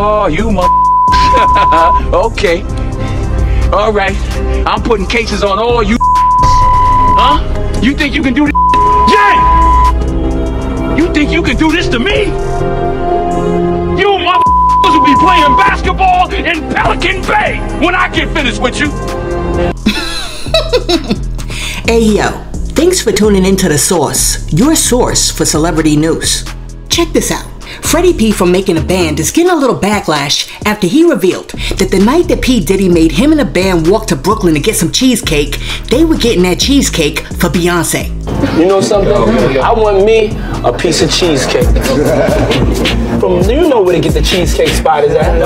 Oh, you mother. Okay. All right. I'm putting cases on all you. Huh? You think you can do this? Yeah! You think you can do this to me? You motherfuckers will be playing basketball in Pelican Bay when I get finished with you. Hey, yo. Thanks for tuning into The Source, your source for celebrity news. Check this out. Freddie P from Making a Band is getting a little backlash after he revealed that the night that P. Diddy made him and the band walk to Brooklyn to get some cheesecake, they were getting that cheesecake for Beyonce. You know something? I want me a piece of cheesecake. From, you know where to get the cheesecake spot is at?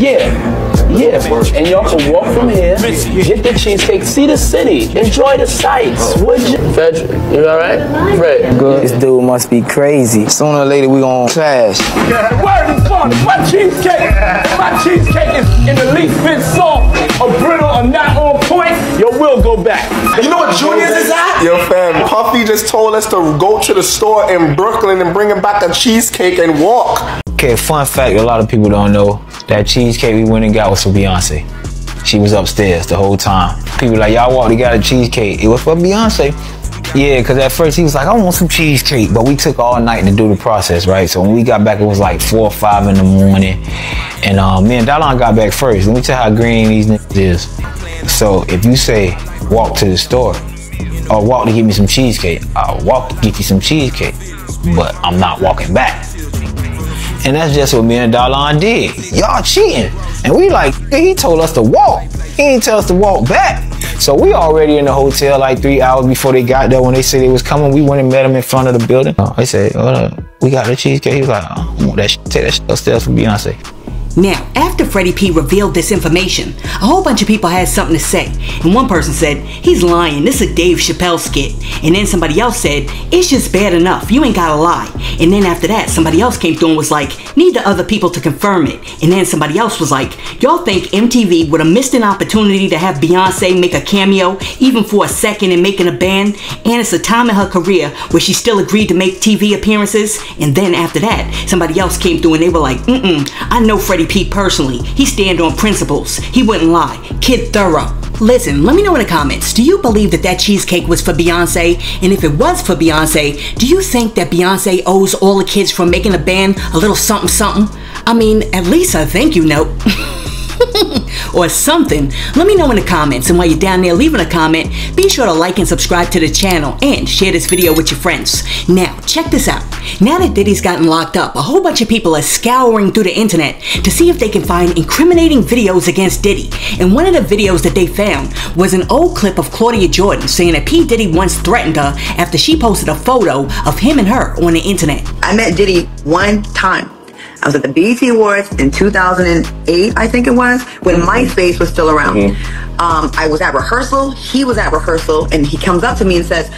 Yeah. Yeah, and y'all can walk from here, get the cheesecake, see the city, enjoy the sights. Would you? Frederick, you all right? Fred, good. This dude must be crazy. Sooner or later, we gonna clash. Yeah, word is fun. My cheesecake is in the least bit soft or brittle or not on point. Your will go back. You know what Junior's is at? Yo, fam, Puffy just told us to go to the store in Brooklyn and bring him back a cheesecake and walk. Okay, fun fact, a lot of people don't know. That cheesecake we went and got was for Beyonce. She was upstairs the whole time. People like, y'all walked and got a cheesecake. It was for Beyonce. Yeah, because at first he was like, I want some cheesecake. But we took all night to do the process, right? So when we got back, it was like 4 or 5 in the morning. And me and Dalon got back first. Let me tell you how green these niggas is. So if you say, walk to the store, or walk to get me some cheesecake, I'll walk to get you some cheesecake. But I'm not walking back. And that's just what me and Dalon did. Y'all cheating. And we like, he told us to walk. He ain't tell us to walk back. So we already in the hotel like 3 hours before they got there. When they said they was coming, we went and met him in front of the building. I said, oh, no, we got the cheesecake. He was like, I don't want that shit. Take that shit upstairs for Beyonce. Now, after Freddie P revealed this information, a whole bunch of people had something to say. And one person said, he's lying, this is a Dave Chappelle skit. And then somebody else said, it's just bad enough, you ain't gotta lie. And then after that, somebody else came through and was like, need the other people to confirm it. And then somebody else was like, y'all think MTV would have missed an opportunity to have Beyonce make a cameo, even for a second, in Making a Band? And it's a time in her career where she still agreed to make TV appearances. And then after that, somebody else came through and they were like, I know Freddie P personally. He stand on principles. He wouldn't lie. Kid thorough. Listen, let me know in the comments, do you believe that that cheesecake was for Beyonce? And if it was for Beyonce, do you think that Beyonce owes all the kids from Making a Band a little something something? I mean, at least a thank you note. Or something. Let me know in the comments, and while you're down there leaving a comment, be sure to like and subscribe to the channel and share this video with your friends. Now, check this out. Now that Diddy's gotten locked up, a whole bunch of people are scouring through the internet to see if they can find incriminating videos against Diddy. And one of the videos that they found was an old clip of Claudia Jordan saying that P. Diddy once threatened her after she posted a photo of him and her on the internet. I met Diddy one time. I was at the BET Awards in 2008, I think it was, when MySpace was still around. I was at rehearsal, he was at rehearsal, and he comes up to me and says,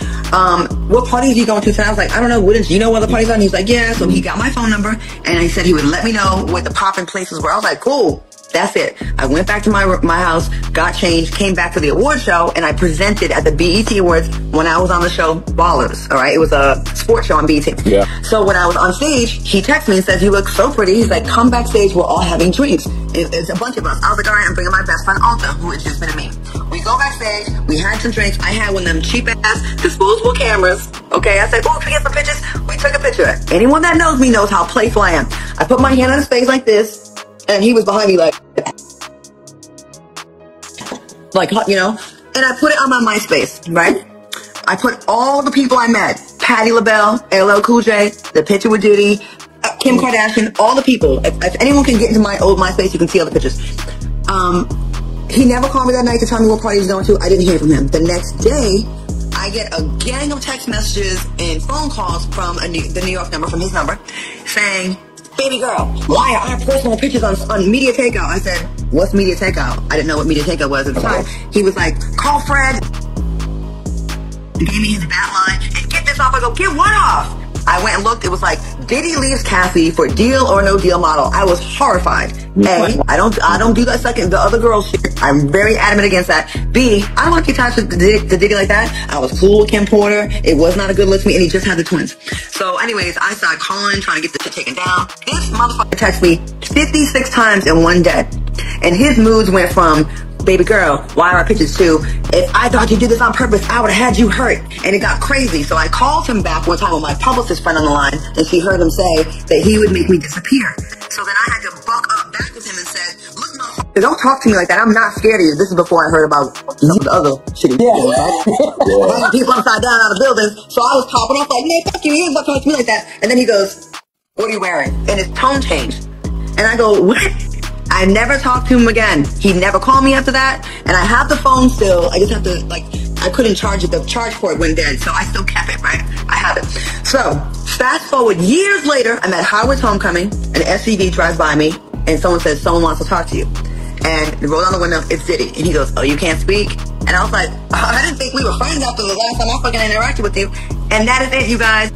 what parties are you going to tonight? I was like, I don't know, wouldn't you know what the parties are? And he's like, yeah, so he got my phone number, and he said he would let me know what the popping places were. I was like, cool, that's it. I went back to my house, got changed, came back to the award show, and I presented at the BET Awards when I was on the show Ballers, all right? It was a sports show on BET. Yeah. So when I was on stage, he texted me and says, you look so pretty. He's like, come backstage, we're all having drinks. It's a bunch of us. I was like, all right, I'm bringing my best friend Alta, who has just been a meme. We go backstage, we had some drinks. I had one of them cheap-ass disposable cameras, okay? I said, oh, can we get some pictures? We took a picture. Anyone that knows me knows how playful I am. I put my hand on his face like this, and he was behind me like, you know, and I put it on my MySpace, right? I put all the people I met, Patti LaBelle, LL Cool J, The Picture with Diddy, Kim Kardashian, all the people. If anyone can get into my old MySpace, you can see all the pictures. He never called me that night to tell me what party he was going to. I didn't hear from him. The next day, I get a gang of text messages and phone calls from the New York number, from his number, saying, baby girl, why are our personal pictures on Media Takeout? I said, what's Media Takeout? I didn't know what Media Takeout was at the time. He was like, call Fred. He gave me his bat line and get this off. I go, get what off? I went and looked. It was like, Diddy leaves Kathy for Deal or No Deal model. I was horrified. A, I don't do that second, the other girl shit. I'm very adamant against that. B, I don't want to be tied to Diddy like that. I was cool with Kim Porter. It was not a good look to me, and he just had the twins. So anyways, I started calling, trying to get the shit taken down. This motherfucker texted me 56 times in one day. And his moods went from, baby girl, why are our pictures too? If I thought you'd do this on purpose, I would have had you hurt. And it got crazy. So I called him back one time with my publicist friend on the line, and she heard him say that he would make me disappear. So then I had to buck up back with him and said, look, motherfucker, don't talk to me like that. I'm not scared of you. This is before I heard about the other shitty right? People upside down out of buildings. So I was popping off like, man, fuck you. You ain't about to talk to me like that. And then he goes, what are you wearing? And his tone changed. And I go, what? I never talked to him again. He never called me after that. And I have the phone still. I just have to, like, I couldn't charge it. The charge for it went dead. So I still kept it, right? I have it. So fast forward years later, I'm at Howard's homecoming. An SUV drives by me. And someone says, someone wants to talk to you. And they roll down the window. It's Diddy. And he goes, oh, you can't speak? And I was like, oh, I didn't think we were friends after the last time I fucking interacted with you. And that is it, you guys.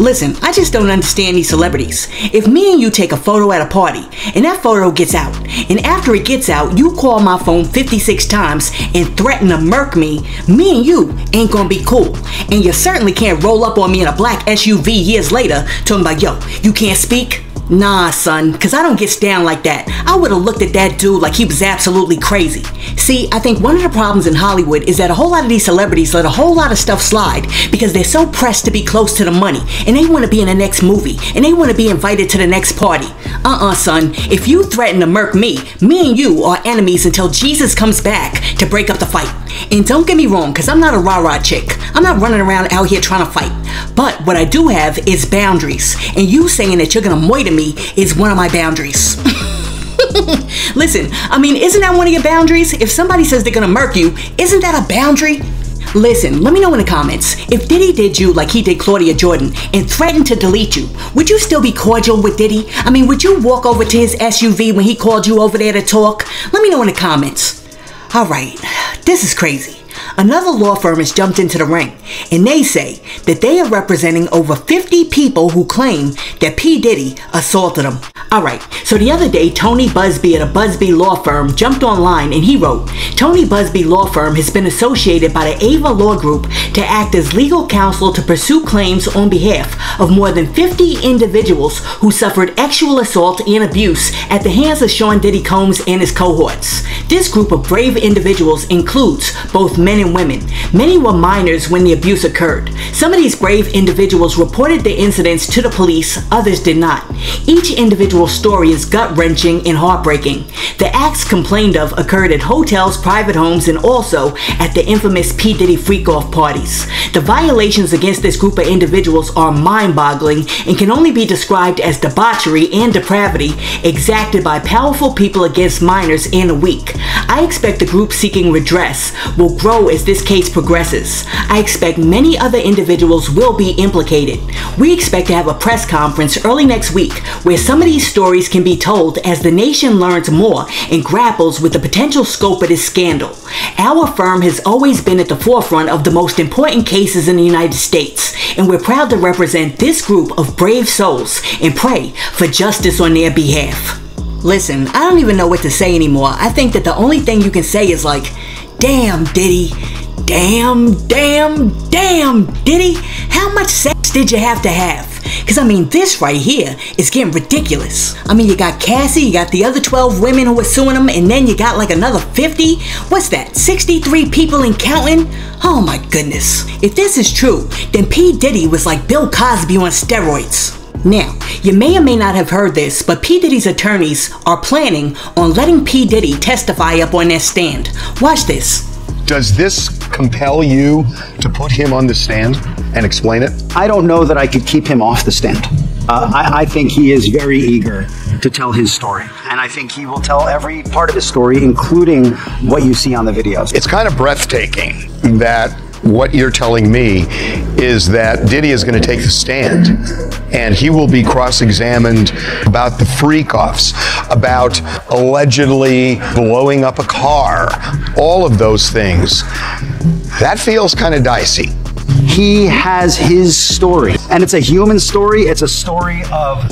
Listen, I just don't understand these celebrities. If me and you take a photo at a party, and that photo gets out, and after it gets out, you call my phone 56 times and threaten to murk me, me and you ain't gonna be cool. And you certainly can't roll up on me in a black SUV years later talking about, yo, you can't speak? Nah, son, because I don't get down like that. I would have looked at that dude like he was absolutely crazy. See, I think one of the problems in Hollywood is that a whole lot of these celebrities let a whole lot of stuff slide because they're so pressed to be close to the money, and they want to be in the next movie, and they want to be invited to the next party. Son, if you threaten to murk me, me and you are enemies until Jesus comes back to break up the fight. And don't get me wrong, because I'm not a rah-rah chick. I'm not running around out here trying to fight. But what I do have is boundaries, and you saying that you're going to moiter me is one of my boundaries. Listen, I mean, isn't that one of your boundaries? If somebody says they're going to murk you, isn't that a boundary? Listen, let me know in the comments, if Diddy did you like he did Claudia Jordan and threatened to delete you, would you still be cordial with Diddy? I mean, would you walk over to his SUV when he called you over there to talk? Let me know in the comments. Alright, this is crazy. Another law firm has jumped into the ring, and they say that they are representing over 50 people who claim that P. Diddy assaulted them. Alright, so the other day, Tony Busby at a Busby law firm jumped online and he wrote, Tony Busby law firm has been associated by the Ava Law Group to act as legal counsel to pursue claims on behalf of more than 50 individuals who suffered sexual assault and abuse at the hands of Sean Diddy Combs and his cohorts. This group of brave individuals includes both men and women. Many were minors when the abuse occurred. Some of these brave individuals reported the incidents to the police, others did not. Each individual's story is gut-wrenching and heartbreaking. The acts complained of occurred at hotels, private homes, and also at the infamous P. Diddy freak-off parties. The violations against this group of individuals are mind-boggling and can only be described as debauchery and depravity exacted by powerful people against minors and the weak. I expect the group seeking redress will grow as this case progresses. I expect many other individuals will be implicated. We expect to have a press conference early next week where some of these stories can be told as the nation learns more and grapples with the potential scope of this scandal. Our firm has always been at the forefront of the most important cases in the United States, and we're proud to represent this group of brave souls and pray for justice on their behalf. Listen, I don't even know what to say anymore. I think that the only thing you can say is like, damn Diddy, damn Diddy, how much sex did you have to have? Because I mean, this right here is getting ridiculous. I mean, you got Cassie, you got the other 12 women who were suing him, and then you got like another 50? What's that, 63 people and counting? Oh my goodness. If this is true, then P. Diddy was like Bill Cosby on steroids. Now, you may or may not have heard this, but P. Diddy's attorneys are planning on letting P. Diddy testify up on their stand. Watch this. Does this compel you to put him on the stand and explain it? I don't know that I could keep him off the stand. I think he is very eager to tell his story. And I think he will tell every part of his story, including what you see on the videos. It's kind of breathtaking that what you're telling me is that Diddy is going to take the stand and he will be cross-examined about the freak-offs, about allegedly blowing up a car, all of those things. That feels kind of dicey. He has his story, and it's a human story. It's a story of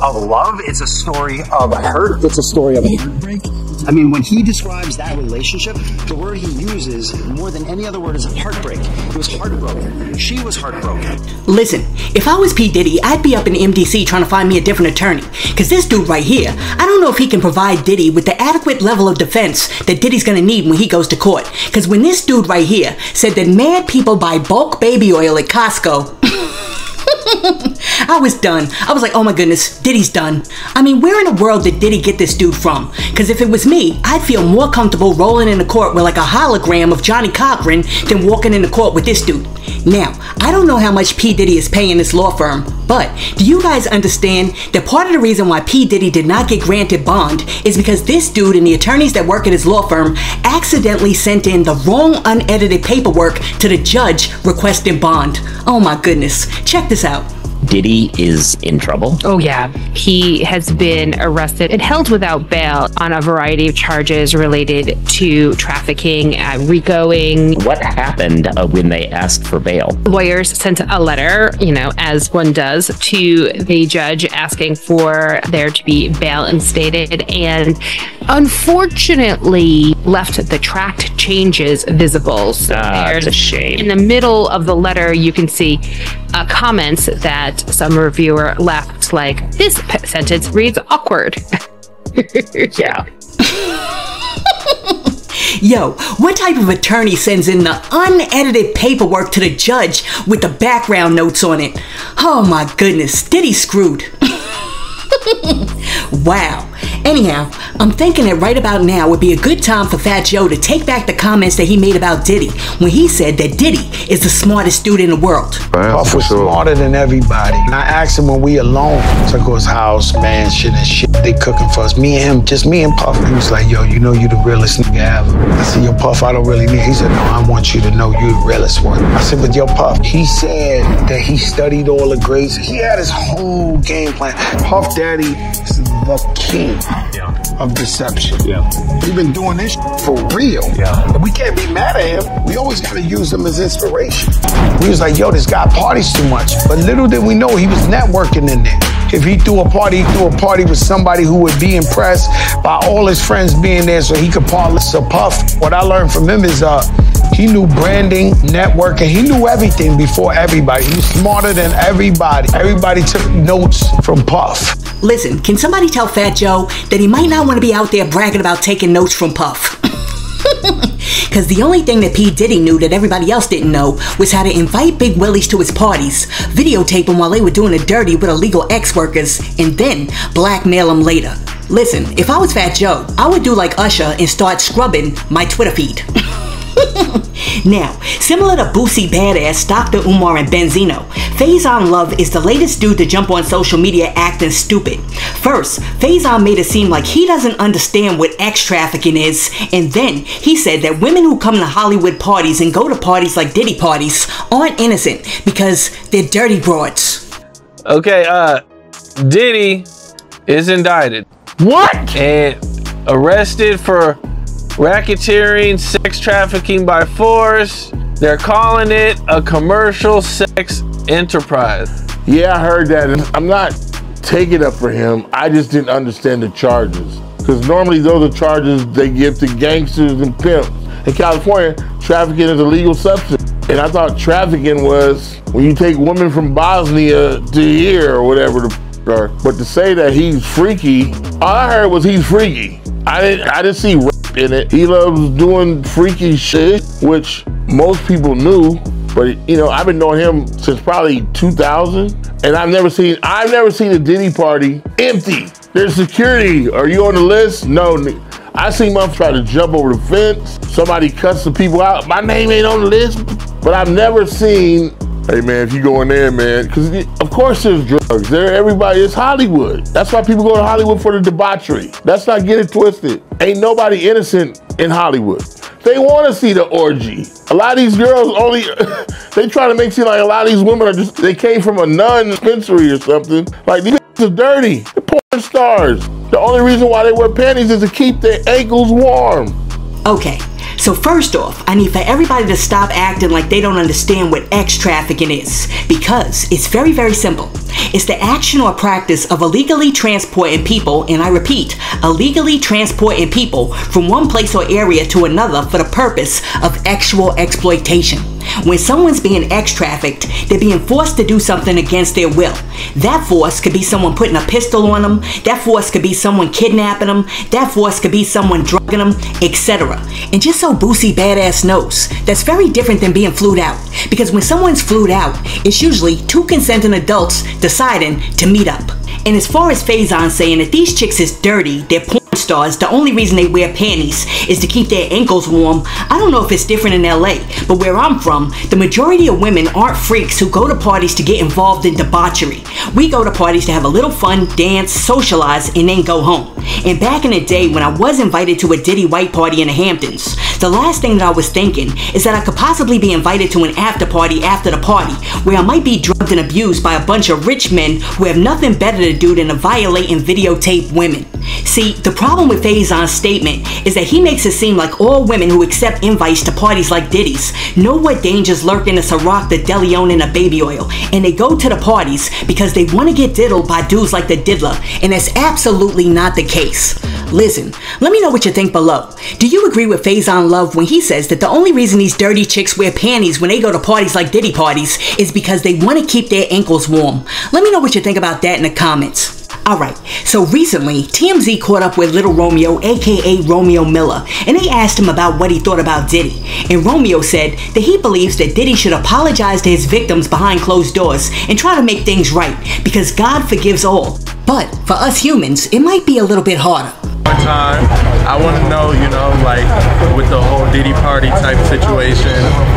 love. It's a story of hurt. It's a story of heartbreak. I mean, when he describes that relationship, the word he uses more than any other word is heartbreak. It was heartbroken. She was heartbroken. Listen, if I was P. Diddy, I'd be up in MDC trying to find me a different attorney. Because this dude right here, I don't know if he can provide Diddy with the adequate level of defense that Diddy's going to need when he goes to court. Because when this dude right here said that mad people buy bulk baby oil at Costco... I was done. I was like, oh my goodness, Diddy's done. I mean, where in the world did Diddy get this dude from? Because if it was me, I'd feel more comfortable rolling in the court with like a hologram of Johnny Cochran than walking in the court with this dude. Now, I don't know how much P. Diddy is paying this law firm, but do you guys understand that part of the reason why P. Diddy did not get granted bond is because this dude and the attorneys that work at his law firm accidentally sent in the wrong unedited paperwork to the judge requesting bond. Oh my goodness. Check this out. Diddy is in trouble. Oh yeah. He has been arrested and held without bail on a variety of charges related to trafficking, RICOing. What happened when they asked for bail? Lawyers sent a letter, you know, as one does, to the judge asking for there to be bail instated, and unfortunately left the tract changes visible. So that's a shame. In the middle of the letter, you can see comments that some reviewer left, like, this sentence reads awkward. Yeah. Yo, what type of attorney sends in the unedited paperwork to the judge with the background notes on it? Oh my goodness, Diddy screwed. Wow. Anyhow, I'm thinking that right about now would be a good time for Fat Joe to take back the comments that he made about Diddy when he said that Diddy is the smartest dude in the world. Puff was smarter than everybody. And I asked him when we alone, took his house, mansion and shit, they cooking for us. Me and him, just me and Puff. He was like, yo, you know you the realest nigga ever. I said, yo, Puff, I don't really need it. He said, no, I want you to know you the realest one. I said, but yo, Puff, he said that he studied all the grades. He had his whole game plan. Puff Daddy is the king. Yeah. Of deception. Yeah. We've been doing this for real. Yeah. We can't be mad at him. We always gotta use him as inspiration. We was like, yo, this guy parties too much. But little did we know he was networking in there. If he threw a party, he threw a party with somebody who would be impressed by all his friends being there so he could parlay. So Puff, what I learned from him is he knew branding, networking. He knew everything before everybody. He was smarter than everybody. Everybody took notes from Puff. Listen, can somebody tell Fat Joe that he might not want to be out there bragging about taking notes from Puff? Because the only thing that P. Diddy knew that everybody else didn't know was how to invite Big Willies to his parties, videotape them while they were doing a dirty with illegal ex-workers, and then blackmail them later. Listen, if I was Fat Joe, I would do like Usher and start scrubbing my Twitter feed. Now, similar to Boosie Badass, Dr. Umar, and Benzino, Faison Love is the latest dude to jump on social media acting stupid. First, Faison made it seem like he doesn't understand what ex-trafficking is, and then he said that women who come to Hollywood parties and go to parties like Diddy parties aren't innocent because they're dirty broads. Okay, Diddy is indicted. What? And arrested for racketeering, sex trafficking by force. They're calling it a commercial sex enterprise. Yeah, I heard that. I'm not taking up for him. I just didn't understand the charges. Because normally those are charges they give to gangsters and pimps. In California, trafficking is a legal substance. And I thought trafficking was when you take women from Bosnia to here or whatever the f are. But to say that he's freaky, all I heard was he's freaky. I didn't see in it. He loves doing freaky shit, which most people knew, but you know, I've been knowing him since probably 2000, and I've never seen a Diddy party empty. There's security. Are you on the list? No. I seen mom try to jump over the fence. Somebody cuts the people out. My name ain't on the list, but I've never seen, hey man, if you go in there, man, because of course there's drugs. Everybody, it's Hollywood. That's why people go to Hollywood for the debauchery. Let's not get it twisted. Ain't nobody innocent in Hollywood. They want to see the orgy. A lot of these girls only, they try to make seem like a lot of these women are just, they came from a nun dispensary or something. Like, these are dirty. They're porn stars. The only reason why they wear panties is to keep their ankles warm. Okay. So first off, I need for everybody to stop acting like they don't understand what X trafficking is, because it's very, very simple. It's the action or practice of illegally transporting people, and I repeat, illegally transporting people from one place or area to another for the purpose of sexual exploitation. When someone's being X-trafficked, they're being forced to do something against their will. That force could be someone putting a pistol on them, that force could be someone kidnapping them, that force could be someone drugging them, etc. And just so Boosie Badass knows, that's very different than being flued out. Because when someone's flued out, it's usually two consenting adults deciding to meet up. And as far as Faison saying that these chicks is dirty, they're porn stars, the only reason they wear panties is to keep their ankles warm, I don't know if it's different in LA, but where I'm from, the majority of women aren't freaks who go to parties to get involved in debauchery. We go to parties to have a little fun, dance, socialize, and then go home. And back in the day when I was invited to a Diddy White party in the Hamptons, the last thing that I was thinking is that I could possibly be invited to an after party after the party, where I might be drugged and abused by a bunch of rich men who have nothing better to do than to violate and videotape women. See, the problem with Faison's statement is that he makes it seem like all women who accept invites to parties like Diddy's know what dangers lurk in a Ciroc, the DeLeon, and a baby oil, and they go to the parties because they want to get diddled by dudes like the Diddler, and that's absolutely not the case. Listen, let me know what you think below. Do you agree with Faison Love when he says that the only reason these dirty chicks wear panties when they go to parties like Diddy parties is because they want to keep their ankles warm? Let me know what you think about that in the comments. Alright, so recently, TMZ caught up with Little Romeo, aka Romeo Miller, and they asked him about what he thought about Diddy. And Romeo said that he believes that Diddy should apologize to his victims behind closed doors and try to make things right, because God forgives all. But for us humans, it might be a little bit harder. One time, I want to know, you know, like, with the whole Diddy party type situation,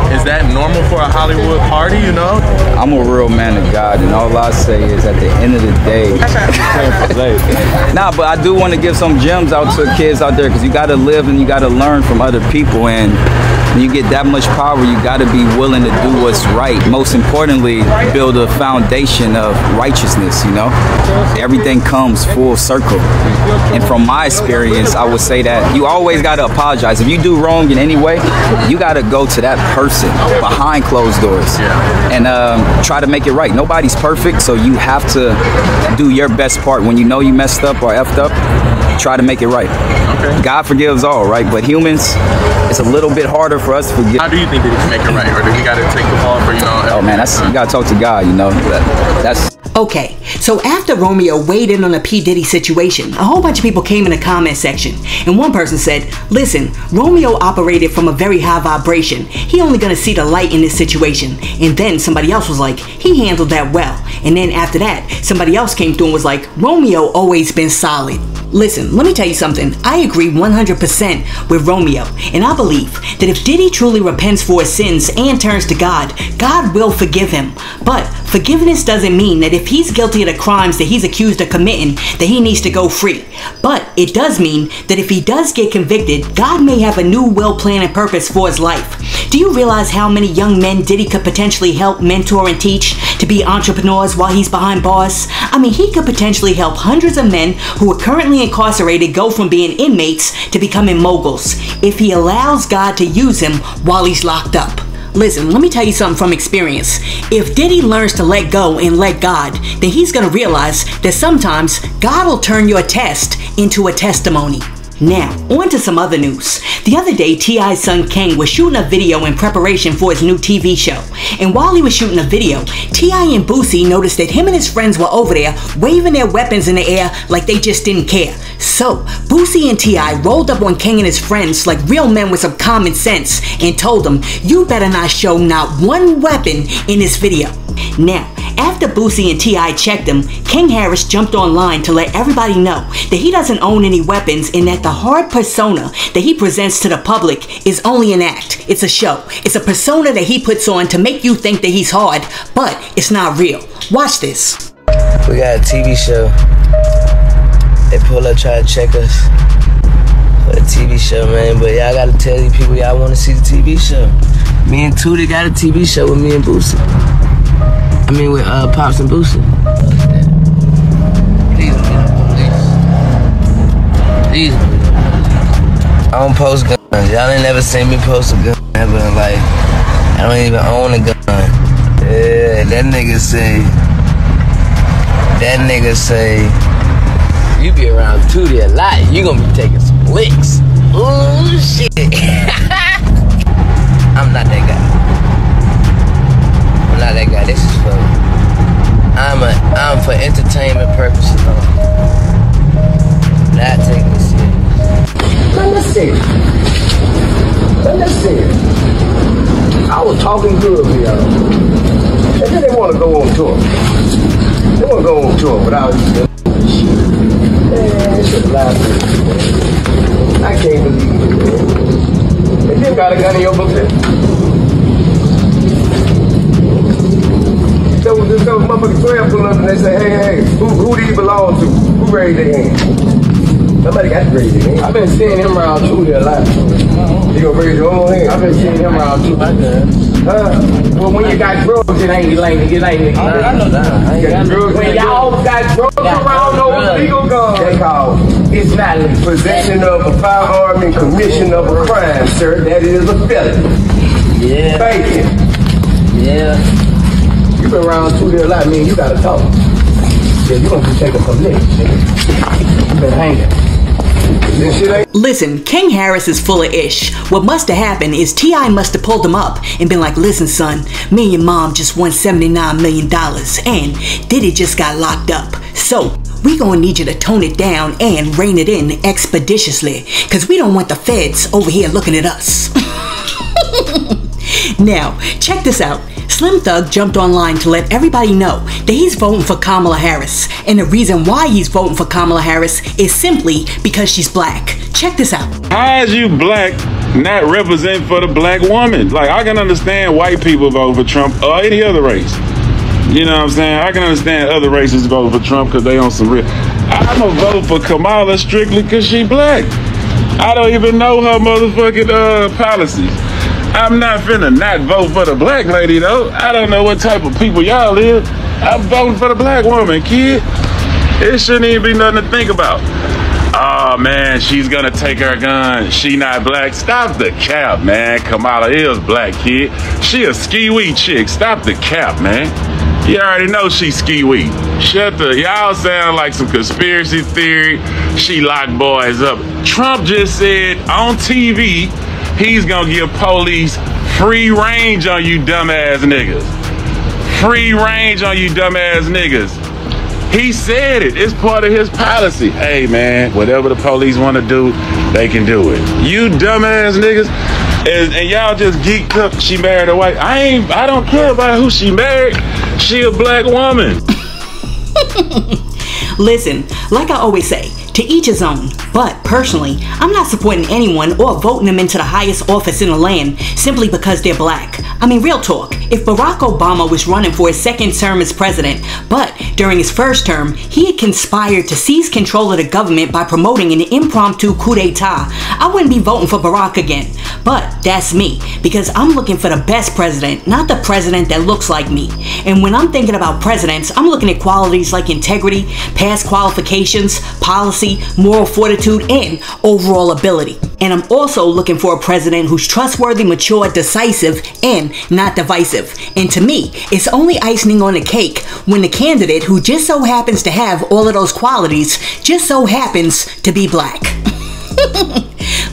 is that normal for a Hollywood party, you know? I'm a real man of God, and all I say is at the end of the day, nah, but I do want to give some gems out to kids out there, because you got to live and you got to learn from other people, and when you get that much power, you got to be willing to do what's right. Most importantly, build a foundation of righteousness, you know? Everything comes full circle, and from my experience, I would say that you always got to apologize. If you do wrong in any way, you got to go to that person behind closed doors and try to make it right. Nobody's perfect, so you have to do your best part. When you know you messed up or effed up, try to make it right. Okay. God forgives all, right? But humans, it's a little bit harder for us to forgive. How do you think that he can make it right? Or do we got to take the fall for, you know? Oh, man, that's, you got to talk to God, you know? That's... Okay, so after Romeo weighed in on the P. Diddy situation, a whole bunch of people came in the comment section, and one person said, listen, Romeo operated from a very high vibration. He only gonna see the light in this situation. And then somebody else was like, he handled that well. And then after that, somebody else came through and was like, Romeo always been solid. Listen, let me tell you something. I agree 100% with Romeo, and I believe that if Diddy truly repents for his sins and turns to God, God will forgive him. But forgiveness doesn't mean that if he's guilty of the crimes that he's accused of committing, that he needs to go free. But it does mean that if he does get convicted, God may have a new will, plan, and purpose for his life. Do you realize how many young men Diddy could potentially help, mentor, and teach to be entrepreneurs while he's behind bars? I mean, he could potentially help hundreds of men who are currently incarcerated go from being inmates to becoming moguls, if he allows God to use him while he's locked up. Listen, let me tell you something from experience. If Diddy learns to let go and let God, then he's gonna realize that sometimes God will turn your test into a testimony. Now, on to some other news. The other day, T.I.'s son Kang was shooting a video in preparation for his new TV show. And while he was shooting a video, T.I. and Boosie noticed that him and his friends were over there waving their weapons in the air like they just didn't care. So, Boosie and T.I. rolled up on Kang and his friends like real men with some common sense and told them, you better not show not one weapon in this video. Now, after Boosie and T.I. checked him, King Harris jumped online to let everybody know that he doesn't own any weapons and that the hard persona that he presents to the public is only an act. It's a show. It's a persona that he puts on to make you think that he's hard, but it's not real. Watch this. We got a TV show. They pull up, try to check us for a TV show, man. But y'all gotta tell these people y'all wanna see the TV show. Me and Tootie got a TV show with me and Boosie. I mean, with Pops and Boosie. Please don't be no police. Please don't be no police. I don't post guns. Y'all ain't never seen me post a gun ever in life. I don't even own a gun. Yeah, that nigga say, you be around Tootie a lot, you gonna be taking some licks. Ooh, shit. I'm not that guy. I'm not that guy. This is for me. I'm for entertainment purposes only. Not taking this serious. Let me see. I was talking good with y'all. And then they want to go on tour. They want to go on tour, but I was just going to shit. Man, I can't believe it, man. If you got a gun in your book, those motherfuckers swear pull up and they say, hey, who do you belong to? Who raised their hand? Nobody got to raise their hand. I've been seeing him around Tootie a lot. You gonna raise your own hand? I've been seeing him around Tootie. Well, when you got drugs, it ain't I know that. When y'all got drugs around those legal guns, they call it's not possession of a firearm and commission of a crime, sir. That is a felony. Yeah. Bacon. Yeah. You been around Tootie a lot, man. You gotta talk. Yeah, you gonna be taking some licks, nigga. You been hanging. This shit ain't. Listen, King Harris is full of ish. What must have happened is T.I. must have pulled him up and been like, listen, son, me and your mom just won $79 million and Diddy just got locked up. So, we gonna need you to tone it down and rein it in expeditiously, cause we don't want the feds over here looking at us. Now, check this out. Slim Thug jumped online to let everybody know that he's voting for Kamala Harris, and the reason why he's voting for Kamala Harris is simply because she's black. Check this out. How is you black not represent for the black woman? Like, I can understand white people vote for Trump or any other race. You know what I'm saying? I can understand other races vote for Trump because they on some real. I'm gonna vote for Kamala strictly because she black. I don't even know her motherfucking policies. I'm not finna not vote for the black lady, though. I don't know what type of people y'all is. I'm voting for the black woman, kid. It shouldn't even be nothing to think about. Oh, man, she's gonna take her gun. She not black. Stop the cap, man. Kamala is black, kid. She a skiwi chick. Stop the cap, man. You already know she skiwi. Shut the... Y'all sound like some conspiracy theory. She locked boys up. Trump just said on TV... he's gonna give police free range on you dumbass niggas. Free range on you dumbass niggas. He said it. It's part of his policy. Hey, man, whatever the police want to do, they can do it. You dumbass niggas. And y'all just geeked up. She married a white. I don't care about who she married. She a black woman. Listen, like I always say, to each his own, but personally, I'm not supporting anyone or voting them into the highest office in the land simply because they're black. I mean, real talk, if Barack Obama was running for his second term as president, but during his first term, he had conspired to seize control of the government by promoting an impromptu coup d'etat, I wouldn't be voting for Barack again. But that's me, because I'm looking for the best president, not the president that looks like me. And when I'm thinking about presidents, I'm looking at qualities like integrity, past qualifications, policy, moral fortitude, and overall ability. And I'm also looking for a president who's trustworthy, mature, decisive, and not divisive. And to me, it's only icing on the cake when the candidate who just so happens to have all of those qualities just so happens to be black.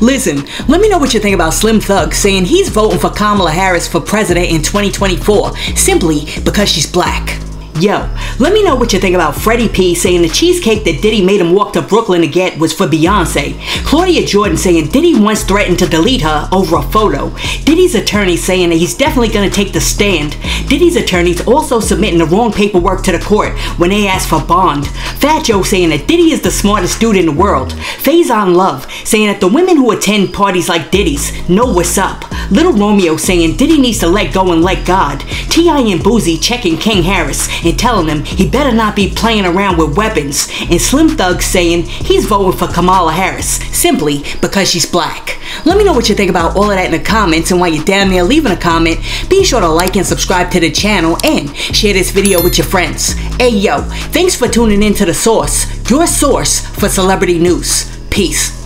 Listen, let me know what you think about Slim Thug saying he's voting for Kamala Harris for president in 2024 simply because she's black. Yo, let me know what you think about Freddie P saying the cheesecake that Diddy made him walk to Brooklyn to get was for Beyonce. Claudia Jordan saying Diddy once threatened to delete her over a photo. Diddy's attorney saying that he's definitely gonna take the stand. Diddy's attorneys also submitting the wrong paperwork to the court when they asked for bond. Fat Joe saying that Diddy is the smartest dude in the world. Faison Love saying that the women who attend parties like Diddy's know what's up. Little Romeo saying Diddy needs to let go and let God. T.I. and Boozy checking King Harris and telling him he better not be playing around with weapons, and Slim Thug saying he's voting for Kamala Harris simply because she's black. Let me know what you think about all of that in the comments, and while you're down there leaving a comment, be sure to like and subscribe to the channel and share this video with your friends. Hey yo, thanks for tuning in to The Source, your source for celebrity news. Peace.